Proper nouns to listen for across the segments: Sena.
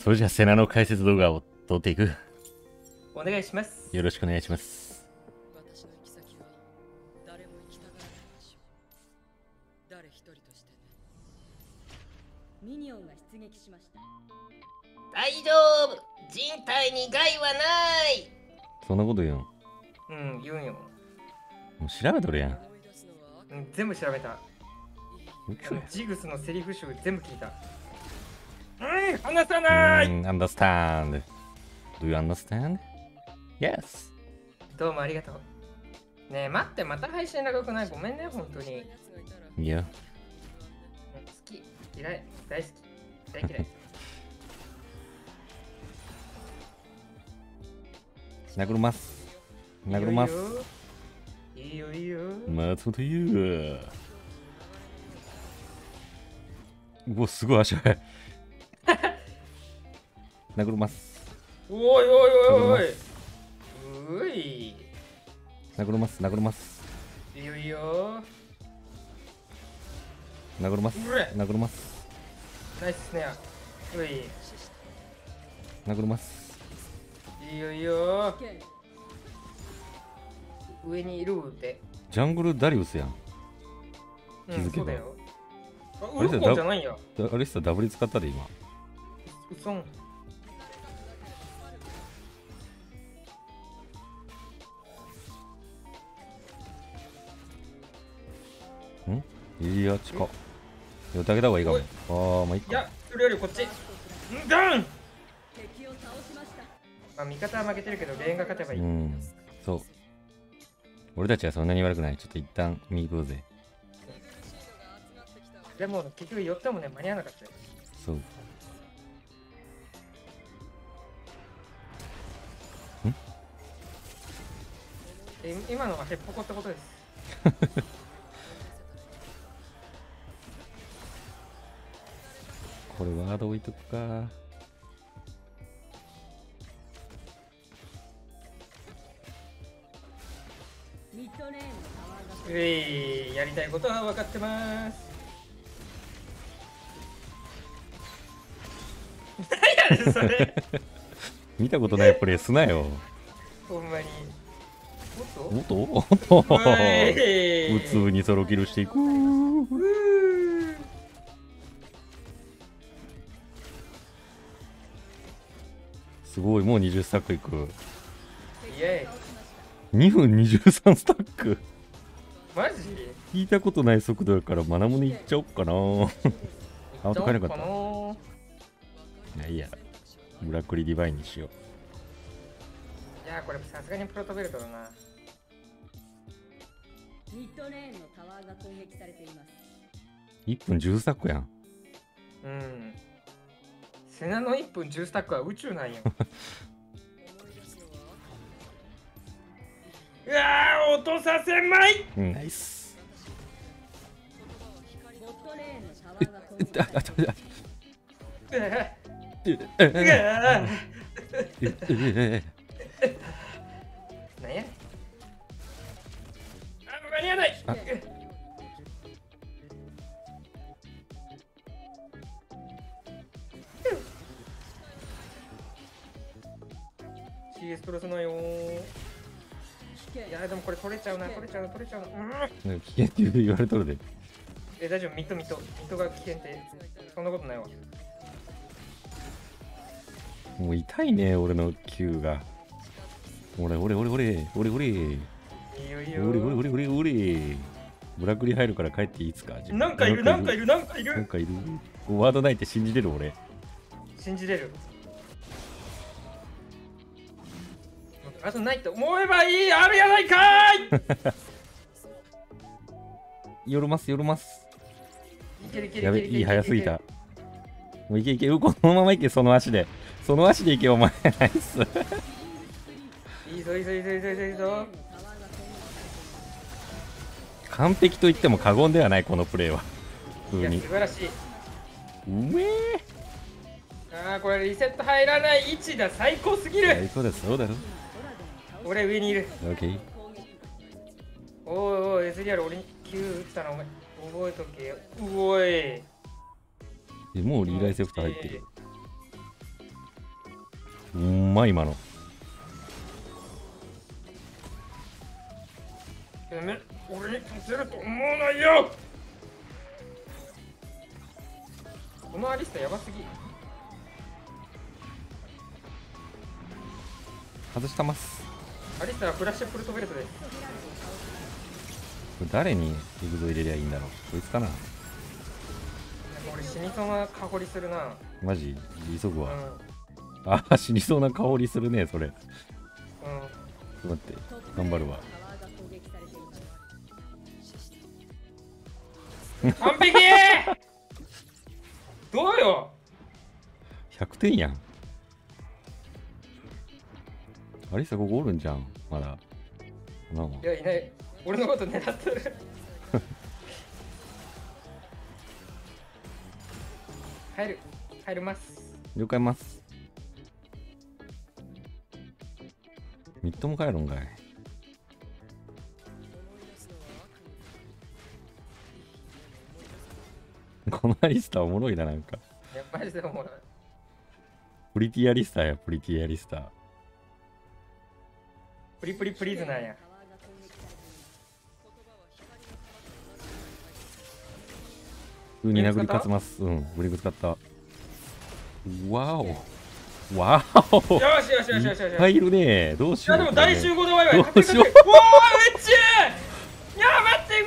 それじゃあセナの解説動画を撮っていく。お願いします。よろしくお願いします。私の行き先は誰も行きたがらない場所、誰一人としてね。ミニオンが出撃しました。大丈夫、人体に害はない。そんなこと言うん言うんよ。もう調べとるやん。全部調べた。ジグスのセリフ集全部聞いた。離さない。Understand? Do you understand? Yes. どうもありがとう。ねえ、待って、また配信長くない。ごめんね、本当に。いや。好き、嫌い、大好き、大嫌い。殴ります。殴ります。いいよ、いいよ。松本優。うわ、すごい足早い。殴ります。おいおいおいおい。うい。殴ります、殴ります。いいよいいよ。殴ります、殴ります。ナイススネア。うい。殴ります。いいよいいよ。上にいるって。ジャングルダリウスやん。気づけば。あれさ、じゃないよ。あれさ、ダブリ使ったで今。うそん。いや、近っ。寄ってあげた方がいいかも。ああ、まあいいか。いや、それよりこっち。ダウン。まあ、味方は負けてるけど、レーンが勝てばいい。そう。俺たちはそんなに悪くない。ちょっと一旦見に行こうぜ。でも、結局寄ってもね、間に合わなかったよ。そう。今のはヘッポコってことです。これワード置いとくか。やりたいことは分かってます。何やねんそれ。見たことないプレイすなよ。ほんまに。おっとおっとおっと。普通にソロキルしていく。すごい、もう20スタックいく。2分23スタック。マジ聞いたことない速度だからマナモに行っちゃおっかな。アウト帰れなかった。いやいや、ブラックリディバインにしよう。いや、これさすがにプロトベルトだな。ミッドレーンのタワーが攻撃されています。1分10スタックやん。うん。セナの1分10スタックは宇宙なんよ。うわ、落とさせまい。ナイス。何や。間に合わない。CS プラスのよ。いやでもこれ取れちゃうな、取れちゃうな、取れちゃうな。危険って言われとるで。え、大丈夫、ミッドミッドミッドが危険ってそんなことないわ。もう痛いね俺の Q が。俺ブラックリ入るから帰っていいですか。なんかいるなんかいるなんかいるなんかいる。ワードないって信じれる俺。信じれる。あとないと思えばいい。あるやないかーい。寄るます寄るます。やべ、いい、早すぎた。もういけいけ、このままいけ。その足で、その足でいけお前。ナイス。いいぞいいぞいいぞいいぞいいぞ。完璧と言っても過言ではないこのプレーは。いや素晴らしい。うめー。あー、これリセット入らない位置だ。最高すぎる。最高だ。そうだろ。俺上にいる。オッケー。おいおい、SDR 俺に9打ったな、お前。覚えとけよ。うおい。もうリーダーセプター入ってる。うまい今の。ね、俺に勝てると思わないよ。このアリスタやばすぎ。外したます。アリスタはフラッシュプルトベルトです。これ誰にエグゾ入れりゃいいんだろう。こいつかな。俺死にそうな香りするな。マジ急ぐわ、うん、あ、死にそうな香りするねそれ。うん、ちょっと待って頑張るわ。完璧どうよ。100点やん。アリサここおるんじゃんまだ。いやいない、俺のこと狙ってる入る、入ります。了解ます。みっとも帰るんかい。このアリスターおもろいな、なんか。いや、マジでおもろい。プリティアリスターや、プリティアリスター。プリプリプリズナーや。普通に殴り勝つます。うん、ブリグ使った。わお。わお。よしよしよしよしよし。いっぱいいるね。どうしよう。いや、でも大集合でワイワイ。どうしよう。おお、めっちゃ。いや、待って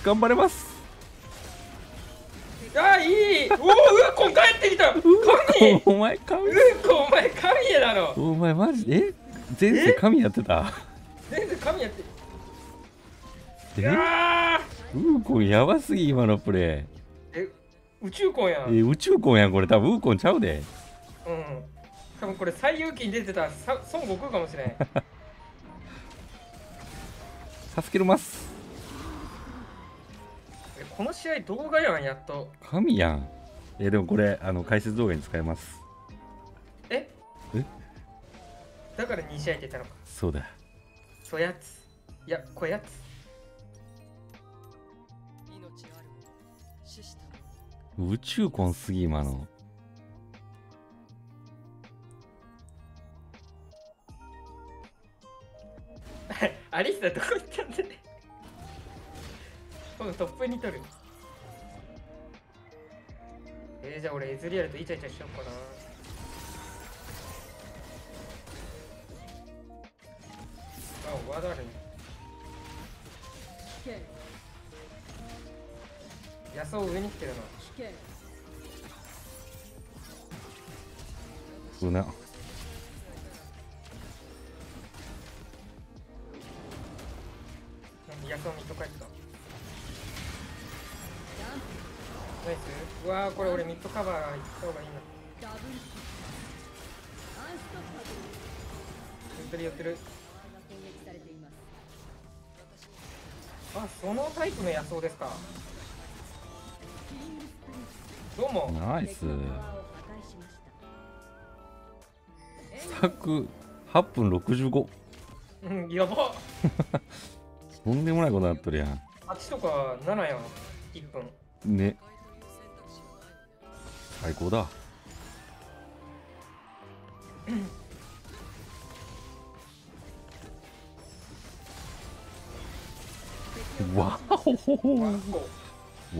くー。頑張れます。あー、いい。おお、ウッコン帰ってきた。神お前神、ウッコンお前神やだろ。お前マジで前世神やってた。前世神やってる。ウーコンやばすぎ今のプレー。え、宇宙コンやん。宇宙コンやんこれ。多分ウーコンちゃうで。うん、多分これ最有機に出てた孫悟空かもしれん助けるます。この試合動画やん、やっと神やん。でもこれ解説動画に使えます。ええ、だから2試合って言ったのか。そうだ、そやつ。いや、こやつ。宇宙コンすぎ今の。アリスタどこ行ったんだね。トップに取る。じゃあ俺エズリアルとイチャイチャしようかな。あ、ワダル野草上に来てるな。うな野草見とかいった。ナイス。うわー、これ俺ミッドカバー行った方がいいな。寄ってる寄ってる。あ、そのタイプの野草ですか。どうも。ナイス。スタック8分65。うん、やばとんでもないことになっとるやん。8とか7やん、1分ね。最高だわお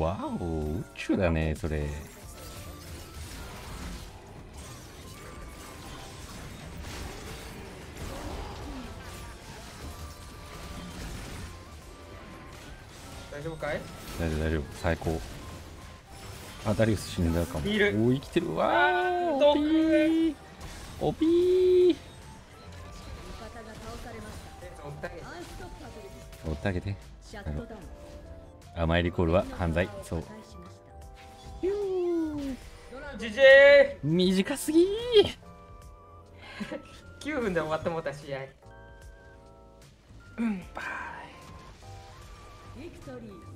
わお、宇宙だねそれ。大丈夫かい。大丈夫大丈夫、最高。あ、ダリウス死んだかも。お、生きてるわー。おぴーおぴー。追ってあげて。甘いリコールは犯罪。そう。ジジェー短すぎー9分で終わったもた試合。うん、バイ。